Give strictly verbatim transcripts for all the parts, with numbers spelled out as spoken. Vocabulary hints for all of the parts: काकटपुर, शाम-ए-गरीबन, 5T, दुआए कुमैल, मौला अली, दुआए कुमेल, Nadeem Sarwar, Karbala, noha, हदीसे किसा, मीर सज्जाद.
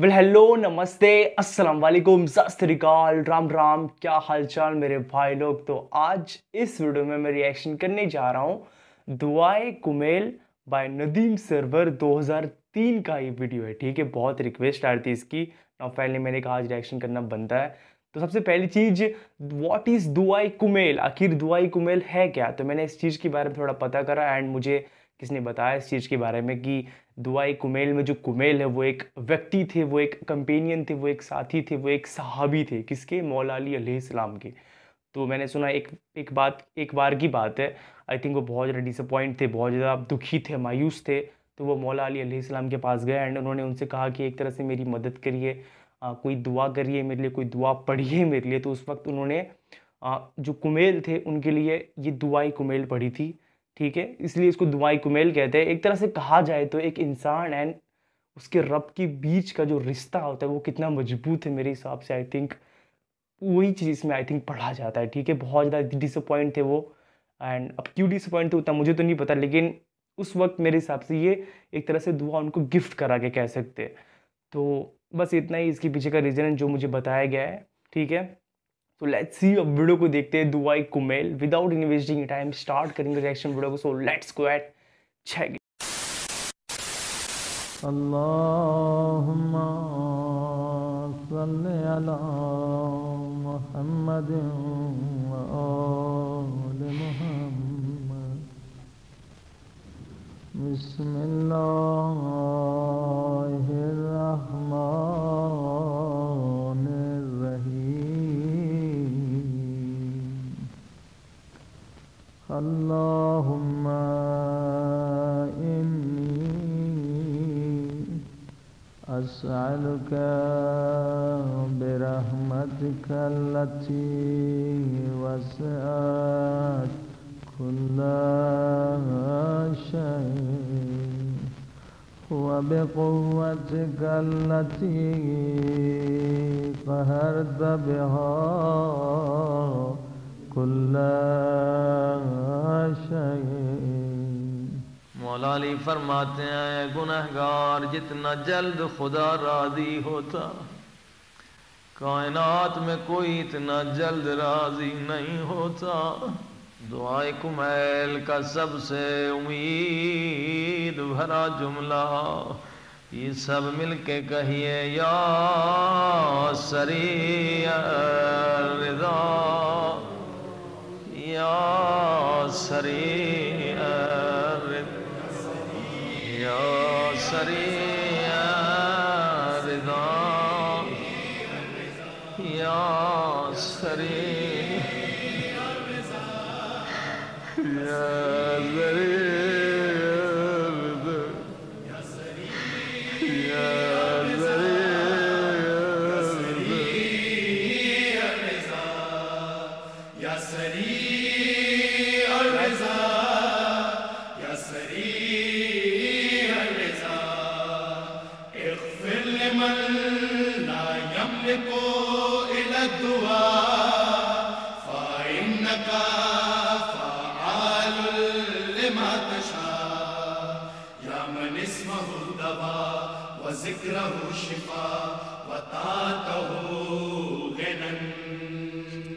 Well hello नमस्ते अस्सलाम वालेकुम सस्रिकाल राम राम, क्या हालचाल मेरे भाई लोग। तो आज इस वीडियो में मैं रिएक्शन करने जा रहा हूँ दुआए कुमेल बाय नदीम सरवर दो हज़ार तीन का ये वीडियो है। ठीक है, बहुत रिक्वेस्ट आ रही थी इसकी, और फाइनली मैंने कहा आज रिएक्शन करना बनता है। तो सबसे पहली चीज़, व्हाट इज़ दुआए कुमेल, आखिर दुआए कुमेल है क्या। तो मैंने इस चीज़ के बारे में थोड़ा पता करा एंड मुझे किसने बताया इस चीज़ के बारे में कि दुआए कुमेल में जो कुमेल है वो एक व्यक्ति थे, वो एक कंपेनियन थे, वो एक साथी थे, वो एक सहाबी थे, किसके, मौला अली अलैहिस्सलाम के। तो मैंने सुना एक एक बात एक बार की बात है, आई थिंक वो बहुत ज़्यादा डिसअपॉइंट थे, बहुत ज़्यादा दुखी थे, मायूस थे। तो वो मौला अली अलैहिस्सलाम के पास गए एंड उन्होंने उनसे कहा कि एक तरह से मेरी मदद करिए, कोई दुआ करिए मेरे लिए, कोई दुआ पढ़िए मेरे लिए। तो उस वक्त उन्होंने आ, जो कुमेल थे उनके लिए ये दुआए कुमेल पढ़ी थी। ठीक है, इसलिए इसको दुआए कुमेल कहते हैं। एक तरह से कहा जाए तो एक इंसान एंड उसके रब के बीच का जो रिश्ता होता है वो कितना मजबूत है, मेरे हिसाब से आई थिंक वही चीज़ इसमें आई थिंक पढ़ा जाता है। ठीक है, बहुत ज़्यादा डिसअपॉइंट थे वो, एंड अब क्यों डिसअपॉइंट होता मुझे तो नहीं पता, लेकिन उस वक्त मेरे हिसाब से ये एक तरह से दुआ उनको गिफ्ट करा के कह सकते हैं। तो बस इतना ही इसके पीछे का रीज़न है जो मुझे बताया गया है। ठीक है, तो लेट्स सी, अब वीडियो को देखते हैं दुआए कुमेल। Without any wasting time start करेंगे रिएक्शन वीडियो को, so let's go at check. अल्लाहुम्मा सल्ली अला मुहम्मद व आलि मुहम्मद। बिस्मिल्लाहिर रहमान अल्लाहुम्मा इन्नी अस्अलुका बिरहमतिका लती वसअत कुल्ला शै व बिक़ुव्वतिका लती कहरत बिहा मौला अली फरमाते हैं, गुनहगार जितना जल्द खुदा राजी होता कायनात में कोई इतना जल्द राजी नहीं होता। दुआए कुमेल का सबसे उम्मीद भरा जुमला, ये सब मिलके कहिए या सरीअ रिज़ा, या सरीअ रिज़ा, सरीअ रिज़ा, या सरीअ रिज़ा, या सरीअ रिज़ा, या सरीअ रिज़ा, या सरीअ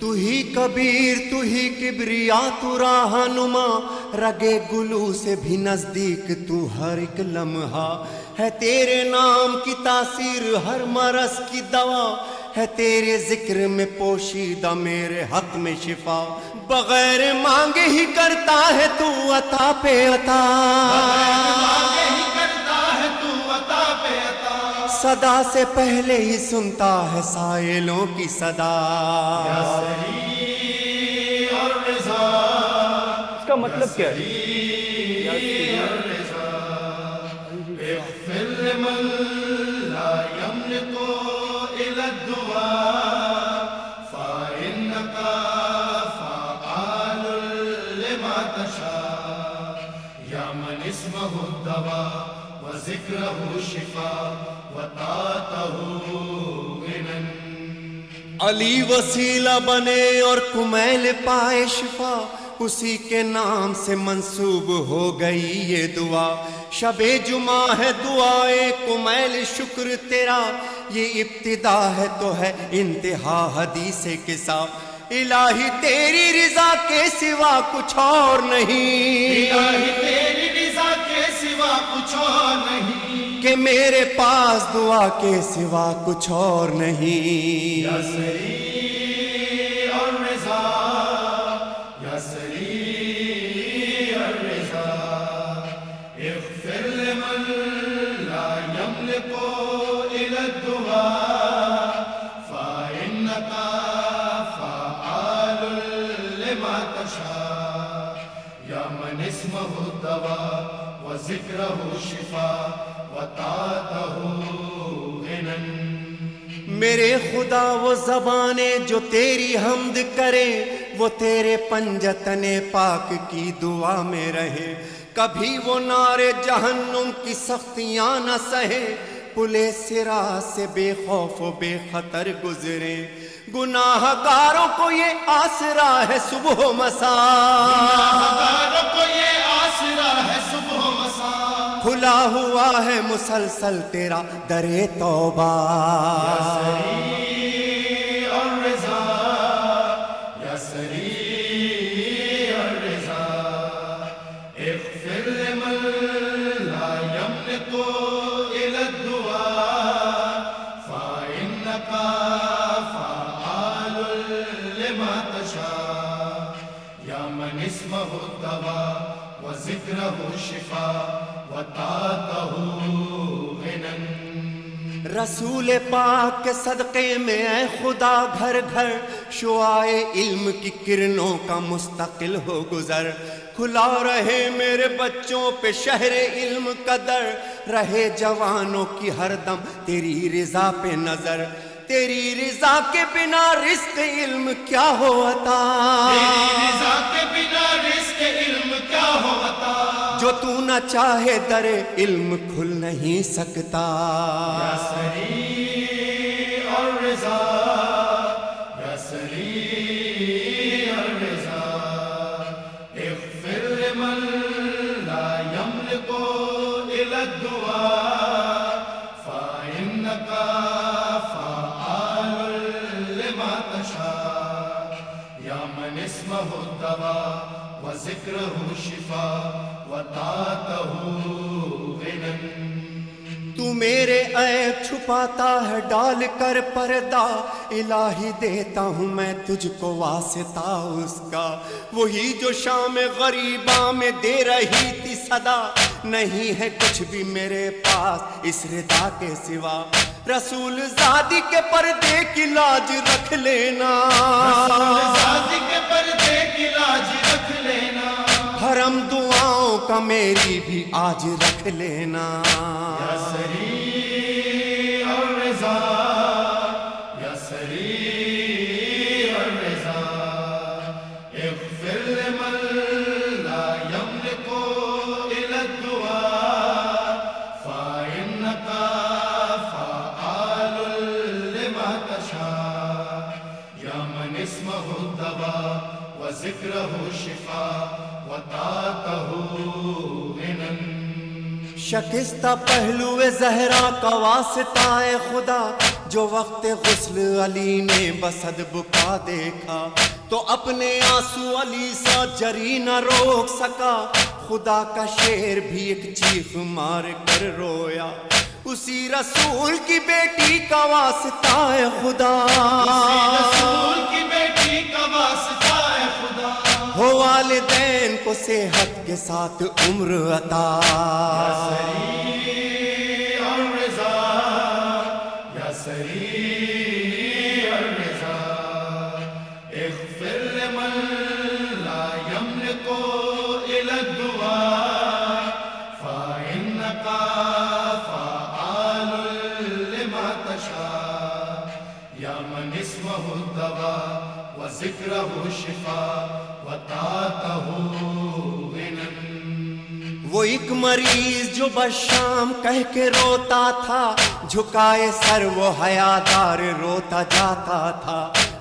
तू ही कबीर, तू ही किबरिया, तू राहनुमा, रगे गुलू से भी नजदीक तू हर एक लम्हा है। तेरे नाम की तासीर हर मरस की दवा है, तेरे जिक्र में पोशीदा मेरे हक में शिफा। बगैर मांगे ही करता है तू अता पे अता, मांगे ही करता है तू अता पे अता, सदा से पहले ही सुनता है साइलों की सदा। या सरी और रिज़ा, इसका मतलब क्या है? अली वसीला बने और कुमैल पाए शिफा, उसी के नाम से मंसूब हो गई ये दुआ। शबे जुमा है दुआए कुमैल शुक्र तेरा, ये इब्तिदा है तो है इंतहा हदीसे किसा। इलाही तेरी रिजा के सिवा कुछ और नहीं, इलाही तेरी रिजा के सिवा कुछ और नहीं, कि मेरे पास दुआ के सिवा कुछ और नहीं। या सरी और रिजा, या सरी और रिजा, इग़फ़िर लिमन ला यमलिकु इला दुआ। मेरे खुदा वो ज़बाने जो तेरी हमद करे, वो तेरे पंजतने पाक की दुआ में रहे। कभी वो नारे जहन्नुम की सख्तियाँ न सहे, पुले सिरा से बेखौफ बेखतर गुजरे। गुनाहगारों को ये आसरा है सुबह मसा, गुनाहगारों को ये आसरा है सुबह मसा। खुला हुआ है मुसलसल तेरा दरे तौबा। या सरी और रिज़ा, या सरी और रिज़ा, इग़फ़िर लिमन ला यमलिकु इला दुआ। फ़इन्नका फ़अालुल लिमा तशा, या मन इस्महु दवा व ज़िक्रहु शिफ़ा। रसूल पाक के सदक़े में ऐ खुदा घर घर, शुआए इल्म की किरणों का मुस्तकिल हो गुज़र। खुला रहे मेरे बच्चों पे शहरे इल्म कदर, रहे जवानों की हर दम तेरी रिज़ा पे नज़र। तेरी रिज़ा के बिना रिस्क इल्म क्या हो अता, तेरी रिज़ा के बिना रिस्क इल्म क्या हो अता। जो तू न चाहे दरे इल्म खुल नहीं सकता। या सरी और रिज़ा, या सरी और रिज़ा, इग़फ़िर लिमन ला यमलिकु इला दुआ। फ़इन्नका फ़अालुल लिमा तशा, या मन इस्महु दवा व ज़िक्रहु शिफ़ा। तू मेरे ऐब छुपाता है डाल कर पर्दा, इलाही देता हूँ मैं तुझको वास्ता उसका। वही जो शाम गरीबा में दे रही थी सदा, नहीं है कुछ भी मेरे पास इस रिदा के सिवा। रसूल ज़ादी के पर्दे की लाज रख लेना, रसूल ज़ादी के पर्दे की लाज रख लेना। हरम दुआओं का मेरी भी आज रख लेना। या सरी और रिज़ा, या सरी और रिज़ा, इग़फ़िर लिमन ला यमलिकु इला दुआ। फ़इन्नका फ़अालुल लिमा तशा, या मन इस्महु दवा व ज़िक्रहु शिफ़ा। शकिस्ता पहलुए ज़हरा का वास्ताए खुदा, जो वक्त गुस्ल अली ने बसद बुका देखा, तो अपने आंसू अली सा जरी न रोक सका। खुदा का शेर भी एक चीख मार कर रोया, उसी रसूल की बेटी का वास्ताए खुदा, उसी रसूल की बेटी का वास्ताए खुदा। हो वालिदैन को सेहत के साथ उम्र अता। या सरी और रिज़ा, या सरी और रिज़ा, इग़फ़िर लिमन ला यमलिकु इला दुआ। फ़इन्नका फ़अालुल लिमा तशा, या मन इस्महु दवा व ज़िक्रहु शिफ़ा। वो एक मरीज जो बशाम कह के रोता था, झुकाए सर वो हयादार रोता जाता था।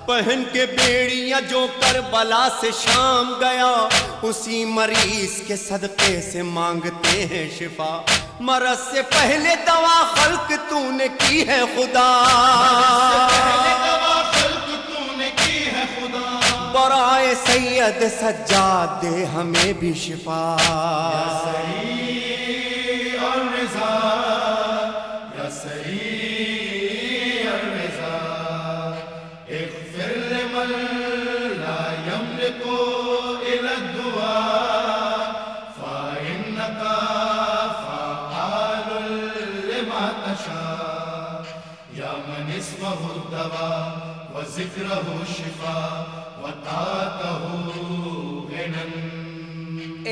पहन के बेड़ियां जो करबला से शाम गया, उसी मरीज के सदके से मांगते हैं शिफा। मरज से पहले दवा खल्क तूने की है खुदा, बराए सैयद सज्जा दे हमें भी शिफा।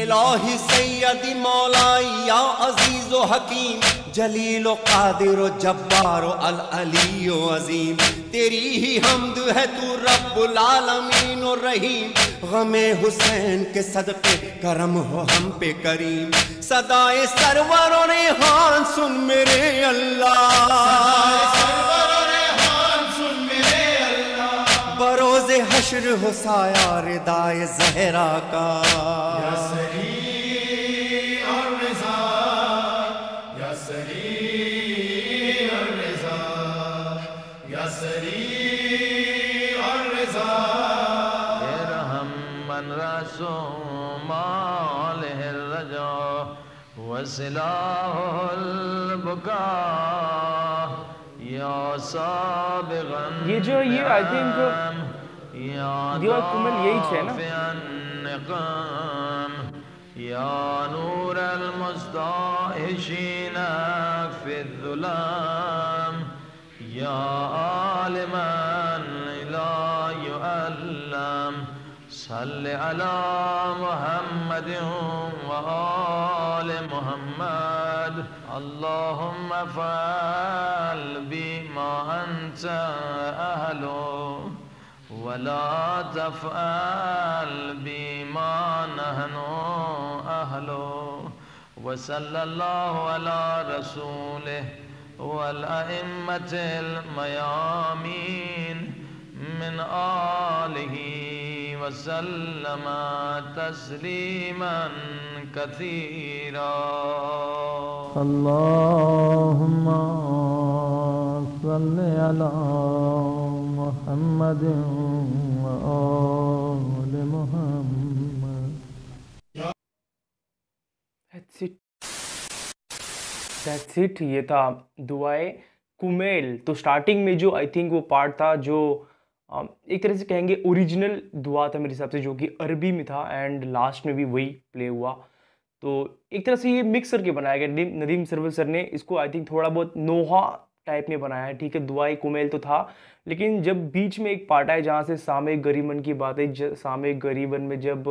इलाही सैयदी मौलाई या अजीजो हकीम, जलीलो कादिरो जब्बारो अल अलीयो अजीम, तेरी ही हमद है तू रब्बुल आलमीन और रहीम। गमे हुसैन के सदके करम हो हम पे करीम, सदाए सरवर और रेहान सुन मेरे अल्लाह। बरोज़े हश्र हो साया रिदाए ज़हरा का, या सही और रज़ा, या सही और रज़ा, या सही और रज़ा। इरहम मन रसो मालिहि रजा वसिलाहुल बुका। ये जो ये आई थिंक दुआ कुमैल यही थे ना। अल्लाहुम्मा फ़अल बिमा अन्ता अहलो वला तफ़अल बिमा नहनु अहलो। वसल्लल्लाहु अला रसूलिहि वल अइम्मतिल मयामीन मिन आलिहि वसल्लम तस्लीमन कसीरा। अल्लाहुम्मा सल्लि अला मुहम्मद व आलि मुहम्मद। That's it, that's it. ये था दुआए कुमैल। तो स्टार्टिंग में जो आई थिंक वो पार्ट था जो एक तरह से कहेंगे ओरिजिनल दुआ था मेरे हिसाब से, जो कि अरबी में था, एंड लास्ट में भी वही प्ले हुआ। तो एक तरह से ये मिक्स करके बनाया गया। नदीम सरवर सर ने इसको आई थिंक थोड़ा बहुत नोहा टाइप में बनाया है। ठीक है, दुआए कुमैल तो था, लेकिन जब बीच में एक पार्ट आया जहाँ से शाम-ए-गरीबन की बातें, शाम-ए-गरीबन में जब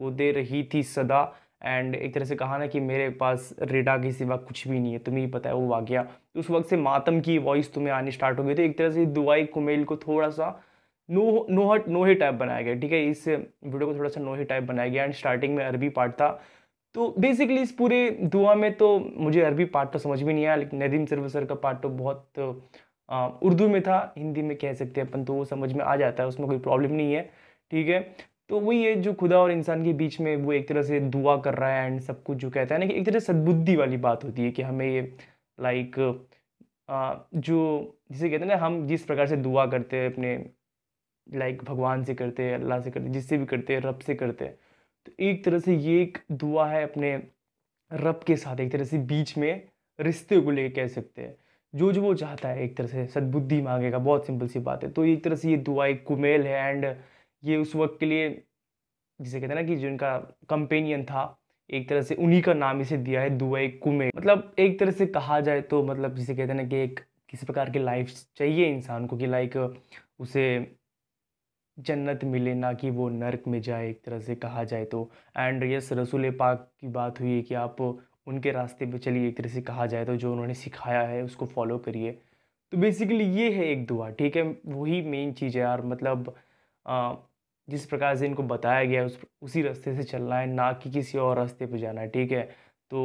वो दे रही थी सदा, एंड एक तरह से कहा ना कि मेरे पास रेडा के सिवा कुछ भी नहीं है, तुम्हें ही पता है वो वाकया, तो उस वक्त से मातम की वॉइस तुम्हें आनी स्टार्ट हो गई। तो एक तरह से दुआए कुमैल को थोड़ा सा नो नोहट नोहे टाइप बनाया गया। ठीक है, इस वीडियो को थोड़ा सा नोहे टाइप बनाया गया, एंड स्टार्टिंग में अरबी पार्ट था। तो बेसिकली इस पूरे दुआ में तो मुझे अरबी पार्ट तो समझ में नहीं आया, लेकिन नदीम सरवर सर का पार्ट तो बहुत आ, उर्दू में था, हिंदी में कह सकते हैं अपन, तो वो समझ में आ जाता है, उसमें कोई प्रॉब्लम नहीं है। ठीक है, तो वही है जो खुदा और इंसान के बीच में वो एक तरह से दुआ कर रहा है, एंड सब कुछ जो कहता है ना कि एक तरह से सद्बुद्धि वाली बात होती है कि हमें ये लाइक जो जिसे कहते हैं ना, हम जिस प्रकार से दुआ करते हैं अपने लाइक भगवान से करते हैं, अल्लाह से करते हैं, जिससे भी करते हैं, रब से करते हैं, तो एक तरह से ये एक दुआ है अपने रब के साथ, एक तरह से बीच में रिश्ते को लेके कह सकते हैं, जो जो वो चाहता है एक तरह से सद्बुद्धि मांगेगा, बहुत सिंपल सी बात है। तो एक तरह से ये दुआए कुमैल है, एंड ये उस वक्त के लिए जिसे कहते हैं ना कि जिनका कंपेनियन था, एक तरह से उन्हीं का नाम इसे दिया है दुआए कुमैल। मतलब एक तरह से कहा जाए तो मतलब जिसे कहते हैं ना कि एक किसी प्रकार की लाइफ चाहिए इंसान को कि लाइक उसे जन्नत मिले, ना कि वो नरक में जाए, एक तरह से कहा जाए तो। एंड यस, रसूल पाक की बात हुई है कि आप उनके रास्ते पे चलिए, एक तरह से कहा जाए तो जो उन्होंने सिखाया है उसको फॉलो करिए। तो बेसिकली ये है एक दुआ। ठीक है, वही मेन चीज़ है यार, मतलब आ, जिस प्रकार से इनको बताया गया उस उसी रास्ते से चलना है, ना कि किसी और रास्ते पर जाना है। ठीक है, तो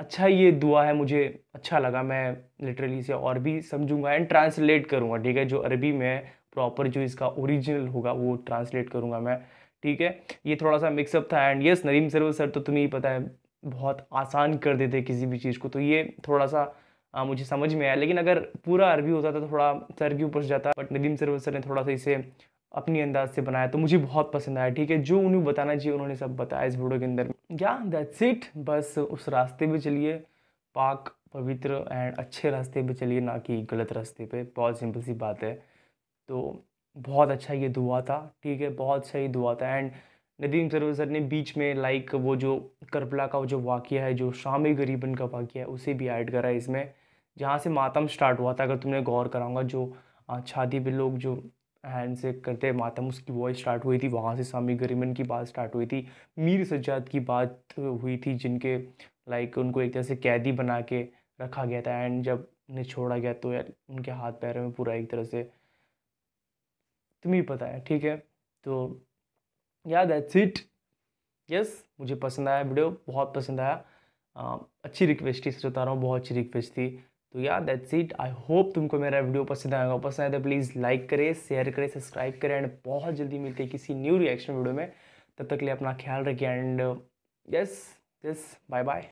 अच्छा ये दुआ है, मुझे अच्छा लगा, मैं लिटरली इसे और भी समझूंगा एंड ट्रांसलेट करूँगा, ठीक है, जो अरबी में प्रॉपर जो इसका ओरिजिनल होगा वो ट्रांसलेट करूँगा मैं, ठीक है। ये थोड़ा सा मिक्सअप था and yes Nadeem Sarwar sir तो तुम्हें ही पता है बहुत आसान कर देते किसी भी चीज़ को, तो ये थोड़ा सा आ, मुझे समझ में आया, लेकिन अगर पूरा अरबी होता तो थोड़ा सर के ऊपर जाता, बट नदीम सरवर सर ने थोड़ा सा इसे अपनी अंदाज से बनाया तो मुझे बहुत पसंद आया, ठीक है। जो उन्हें बताना चाहिए उन्होंने सब बताया इस वीडियो के अंदर। या दैट्स इट, बस उस रास्ते पे चलिए, पाक पवित्र एंड अच्छे रास्ते पे चलिए, ना कि गलत रास्ते पे, बहुत सिंपल सी बात है। तो बहुत अच्छा ये दुआ था, ठीक है, बहुत अच्छा ये दुआ था। एंड नदीम सरवर सर ने बीच में लाइक वो जो करबला का जो वाक़िया है, जो शाम-ए गरीबन का वाक़िया है, उसे भी ऐड करा है इसमें, जहाँ से मातम स्टार्ट हुआ था। अगर तुमने गौर कराऊंगा जो शादी पे लोग जो हैंड से करते मातम, उसकी वॉइस स्टार्ट हुई थी वहाँ से, शाम-ए गरीबन की बात स्टार्ट हुई थी, मीर सज्जाद की बात हुई थी, जिनके लाइक उनको एक तरह से कैदी बना के रखा गया था एंड जब उन्हें छोड़ा गया तो यार उनके हाथ पैरों में पूरा एक तरह से तुम्हें पता है, ठीक है। तो या दैट्स इट, यस मुझे पसंद आया वीडियो, बहुत पसंद आया, आ, अच्छी रिक्वेस्ट थी, सोचा रहा हूँ बहुत अच्छी रिक्वेस्ट थी। तो या दैट्स इट, आई होप तुमको मेरा वीडियो पसंद आएगा, पसंद आए तो प्लीज़ लाइक करें, शेयर करें, सब्सक्राइब करें एंड बहुत जल्दी मिलते हैं किसी न्यू रिएक्शन वीडियो में। तब तक के लिए अपना ख्याल रखिए and yes yes bye bye.